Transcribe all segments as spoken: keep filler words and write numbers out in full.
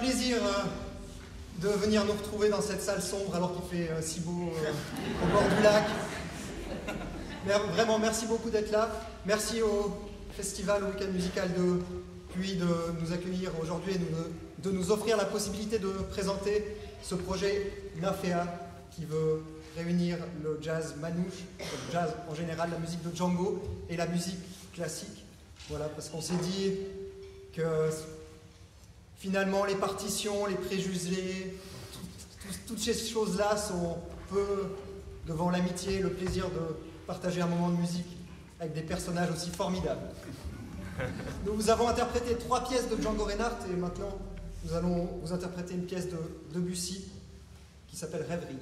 plaisir euh, de venir nous retrouver dans cette salle sombre alors qu'il fait euh, si beau euh, au bord du lac. Mer vraiment, merci beaucoup d'être là. Merci au Festival Week-end Musical de Puy de nous accueillir aujourd'hui et de, de nous offrir la possibilité de présenter ce projet Nymphéas qui veut réunir le jazz manouche, le jazz en général, la musique de Django et la musique classique. Voilà, parce qu'on s'est dit que finalement les partitions, les préjugés, tout, tout, toutes ces choses-là sont peu devant l'amitié et le plaisir de partager un moment de musique avec des personnages aussi formidables. Nous vous avons interprété trois pièces de Django Reinhardt et maintenant nous allons vous interpréter une pièce de Debussy qui s'appelle Rêverie.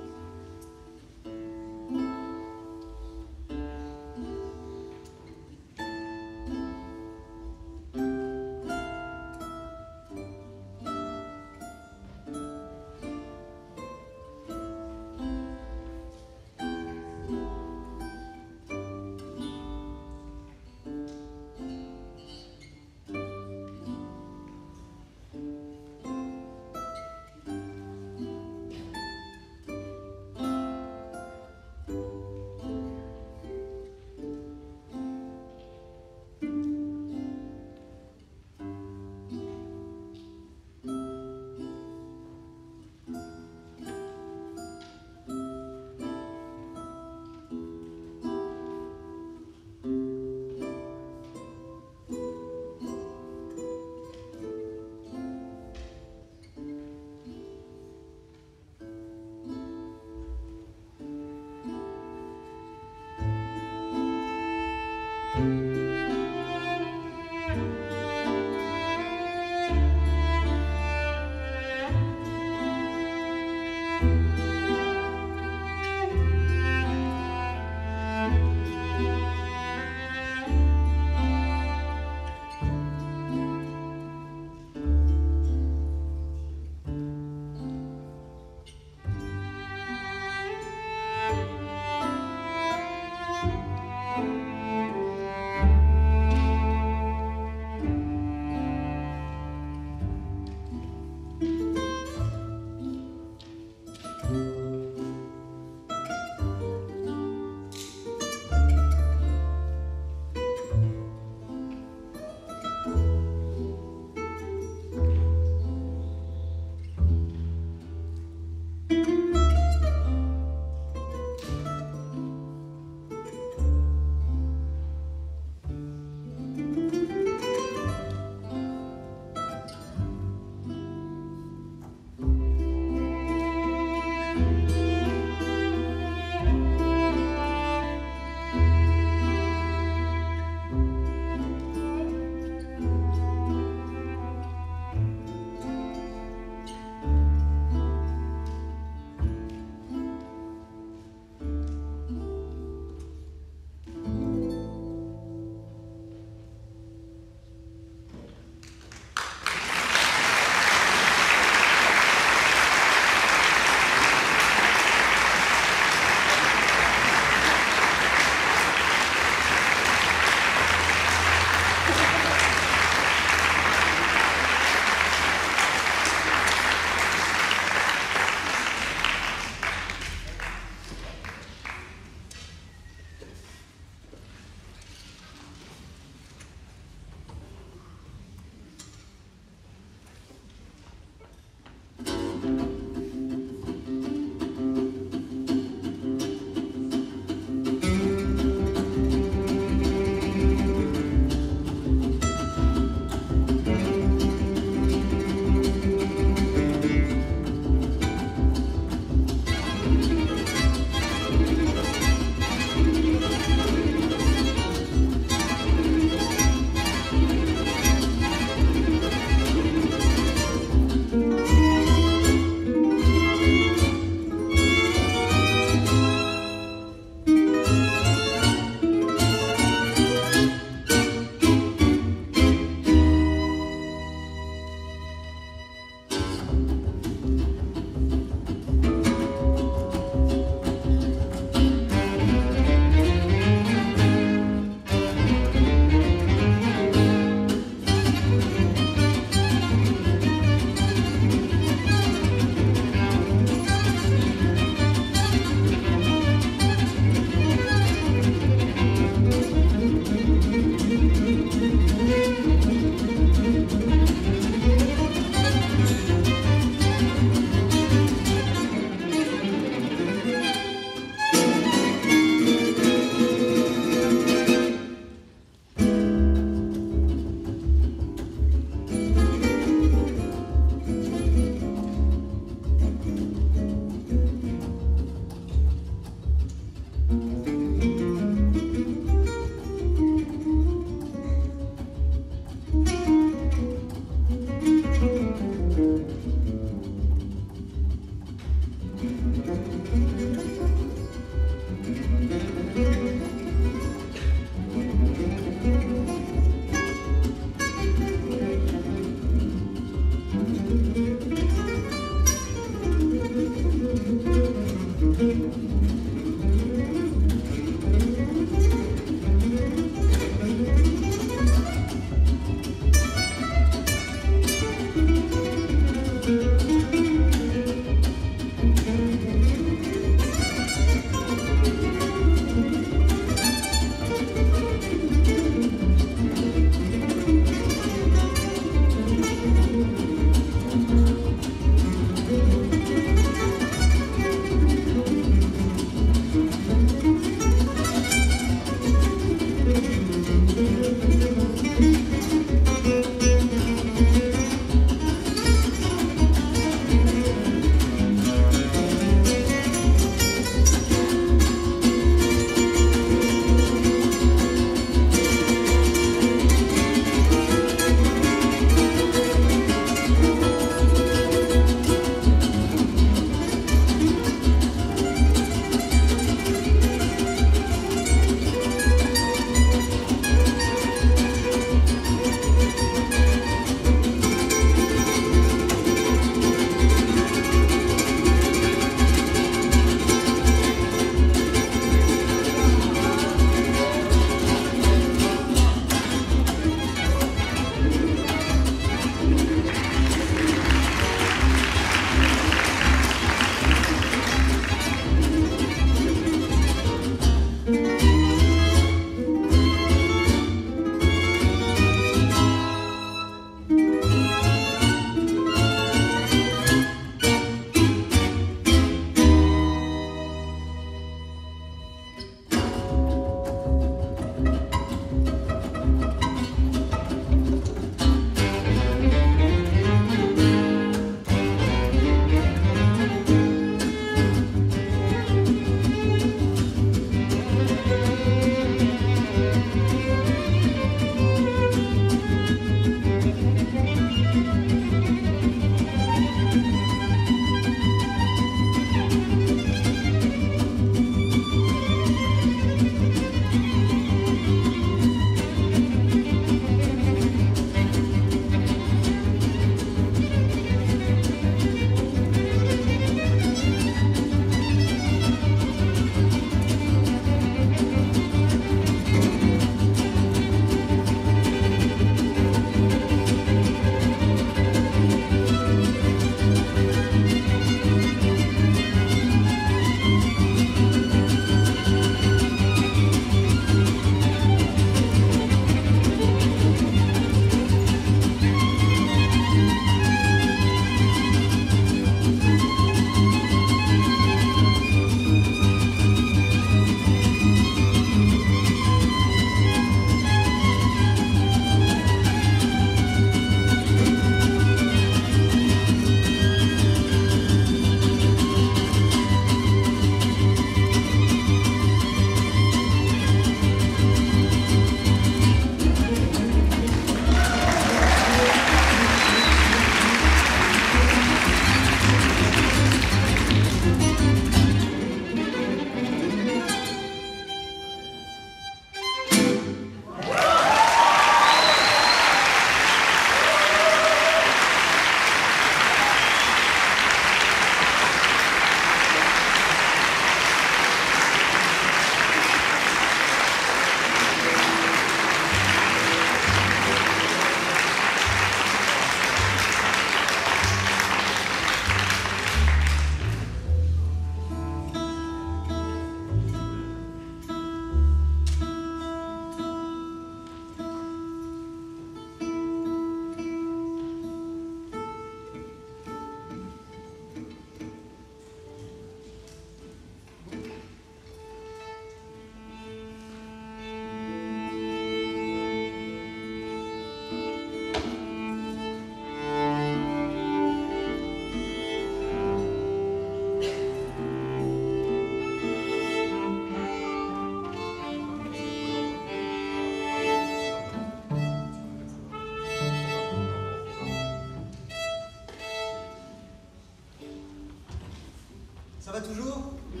Ça va toujours? Oui.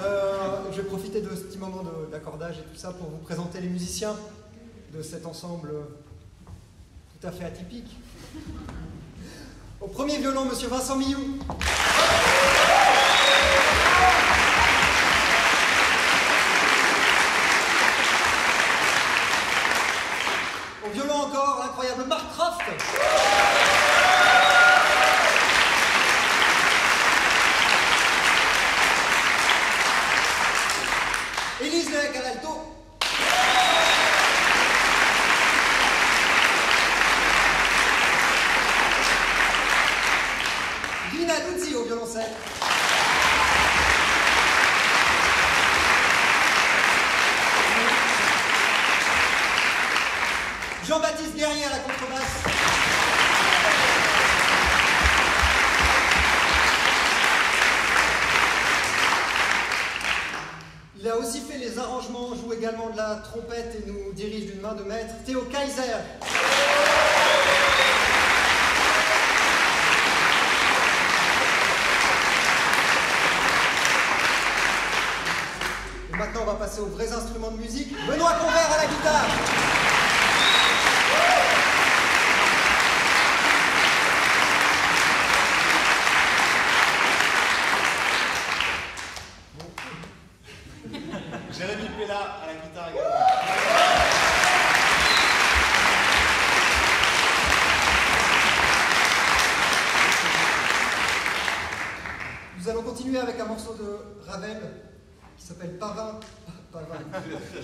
euh, Je vais profiter de ce petit moment d'accordage et tout ça pour vous présenter les musiciens de cet ensemble tout à fait atypique. Au premier violon, monsieur Vincent Millioud. Au violon encore, l'incroyable Mark Croft. Élise de Garalto. Lina Luzzi au violoncelle. Jean-Baptiste Guerrier à la contrebasse. Il a aussi fait les arrangements, joue également de la trompette et nous dirige d'une main de maître. Théo Kaiser. Et maintenant, on va passer aux vrais instruments de musique. Benoît Convert à la guitare. Nous allons continuer avec un morceau de Ravel qui s'appelle Pavane. Pavane.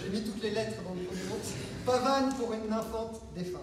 J'ai mis toutes les lettres dans le premier mot. Pavane pour une infante défunte.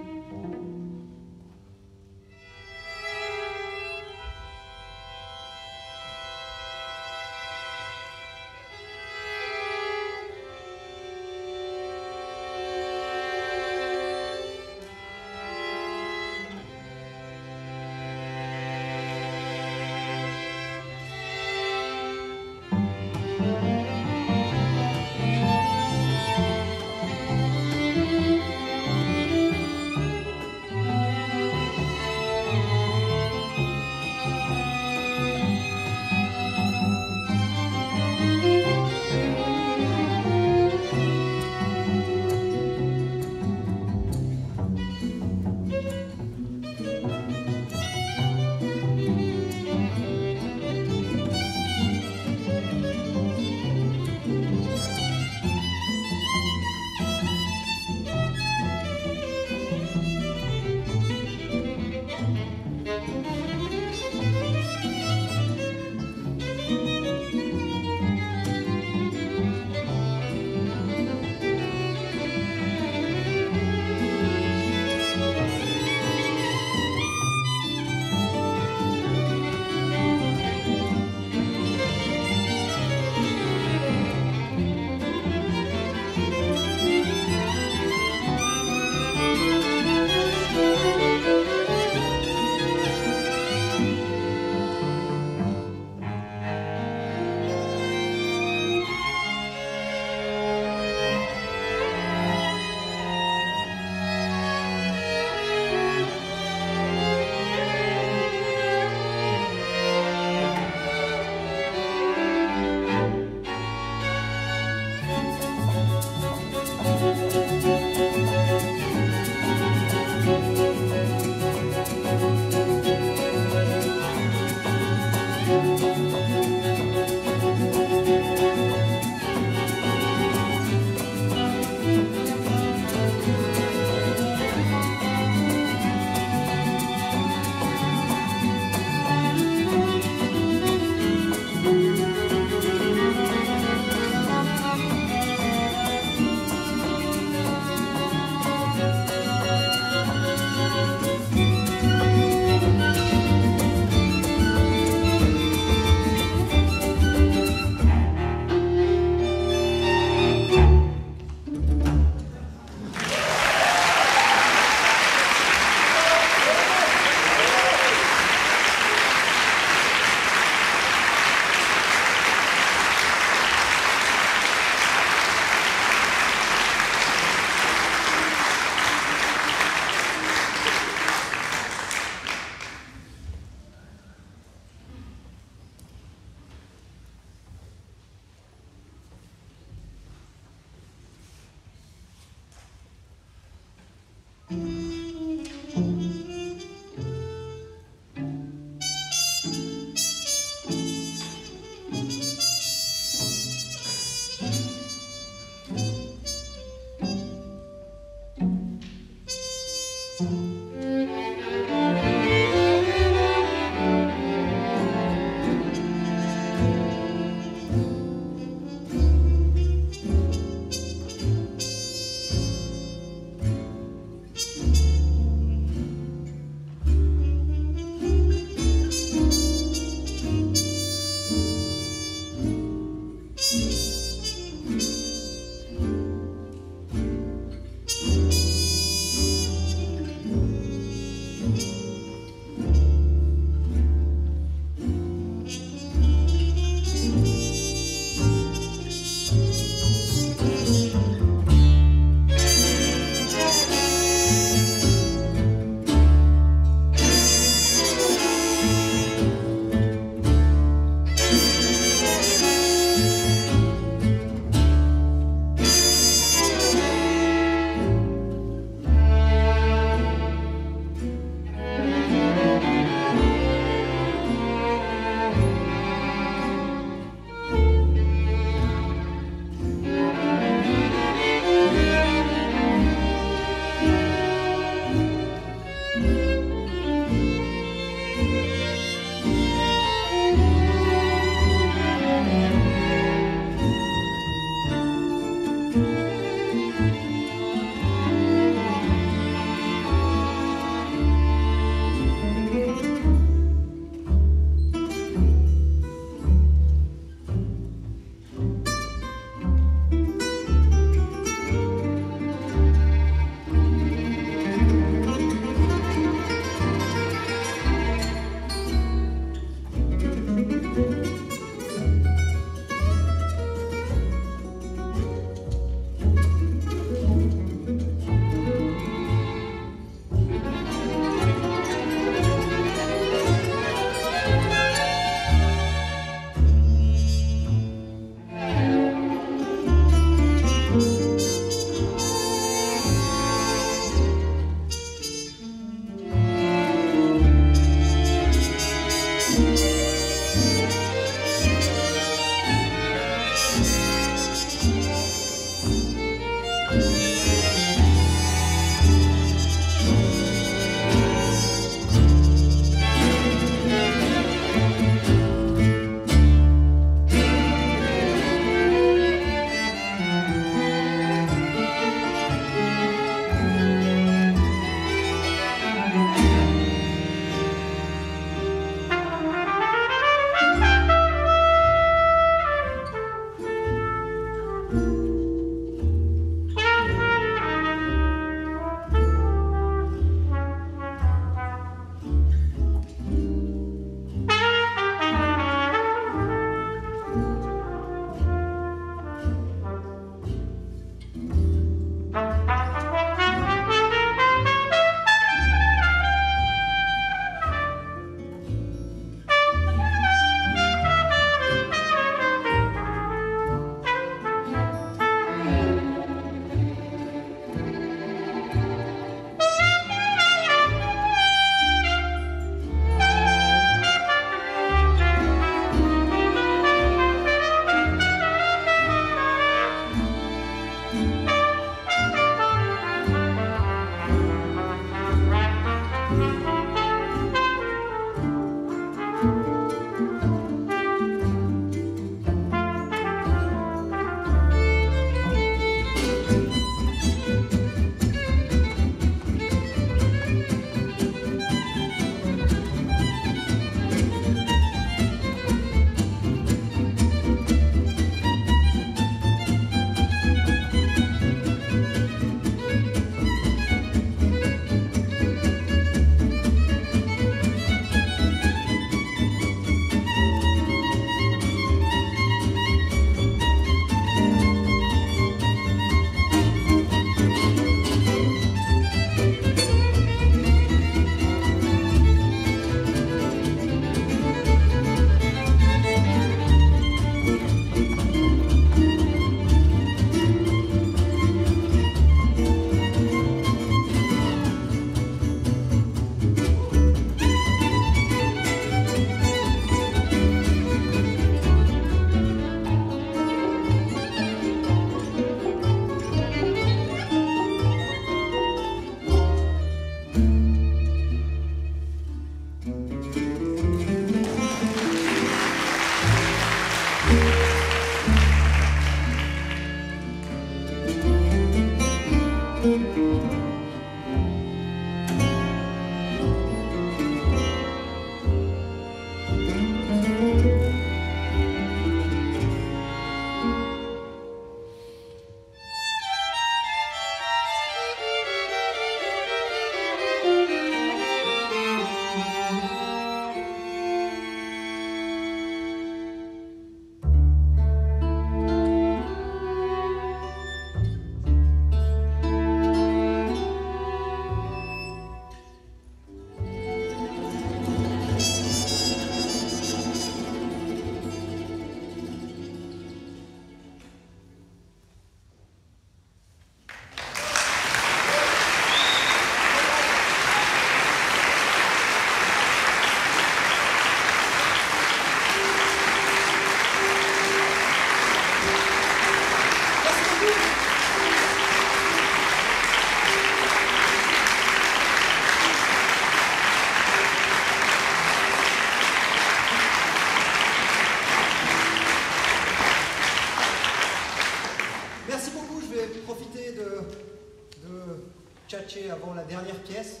Avant la dernière pièce,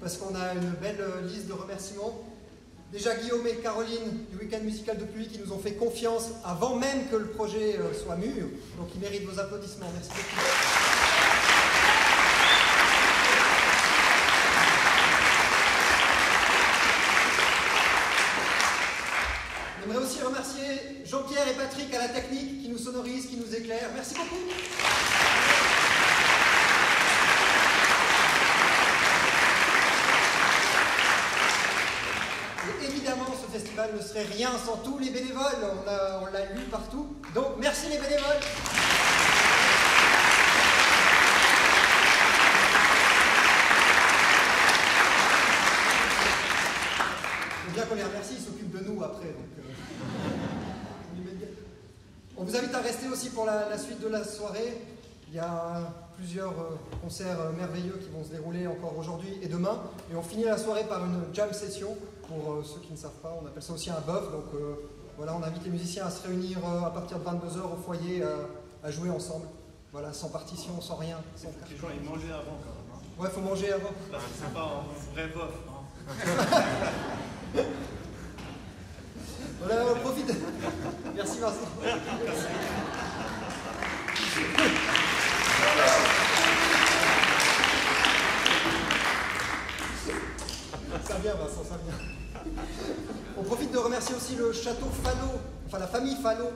parce qu'on a une belle liste de remerciements. Déjà Guillaume et Caroline du Week-End Musical de Pully qui nous ont fait confiance avant même que le projet soit mûr, donc ils méritent vos applaudissements. Merci beaucoup. J'aimerais aussi remercier Jean-Pierre et Patrick à la technique qui nous sonorisent, qui nous éclairent. Merci beaucoup. Ne serait rien sans tous les bénévoles, on l'a lu partout, donc merci les bénévoles. Il faut bien qu'on les remercie, ils s'occupent de nous après. Donc, euh... on vous invite à rester aussi pour la, la suite de la soirée. Il y a plusieurs euh, concerts euh, merveilleux qui vont se dérouler encore aujourd'hui et demain, et on finit la soirée par une jam session. Pour ceux qui ne savent pas, on appelle ça aussi un bœuf. Donc euh, voilà, on invite les musiciens à se réunir euh, à partir de vingt-deux heures au foyer euh, à jouer ensemble. Voilà, sans partition, sans rien. Sans les gens, ils mangent avant quand même. Hein. Ouais, il faut manger avant. Parce que c'est pas un vrai bœuf. Hein. Voilà, on profite. Merci Vincent. Ça vient Vincent, ça vient. On profite de remercier aussi le château Fano, enfin la famille Fano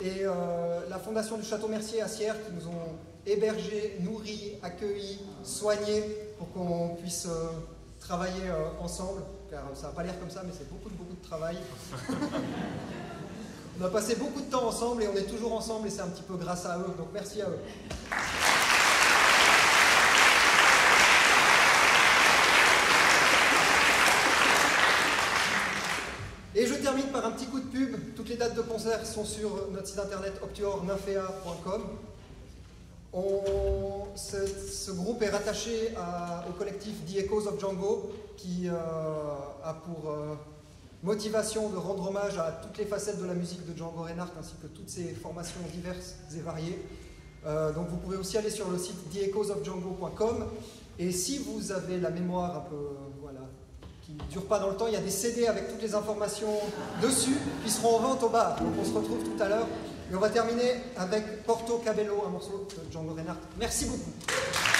et euh, la fondation du château Mercier à Sierre qui nous ont hébergés, nourris, accueillis, soignés pour qu'on puisse euh, travailler euh, ensemble. Car ça n'a pas l'air comme ça, mais c'est beaucoup, beaucoup de travail. On a passé beaucoup de temps ensemble et on est toujours ensemble et c'est un petit peu grâce à eux, donc merci à eux. Et je termine par un petit coup de pub. Toutes les dates de concert sont sur notre site internet optuornifea point com. On, ce, ce groupe est rattaché à, au collectif The Echoes of Django qui euh, a pour euh, motivation de rendre hommage à toutes les facettes de la musique de Django Reinhardt ainsi que toutes ses formations diverses et variées. Euh, donc vous pouvez aussi aller sur le site the echoes of django point com et si vous avez la mémoire un peu... voilà, qui ne dure pas dans le temps, il y a des C D avec toutes les informations dessus qui seront en vente au bar. Donc on se retrouve tout à l'heure et on va terminer avec Porto Cabello, un morceau de Django Reinhardt. Merci beaucoup.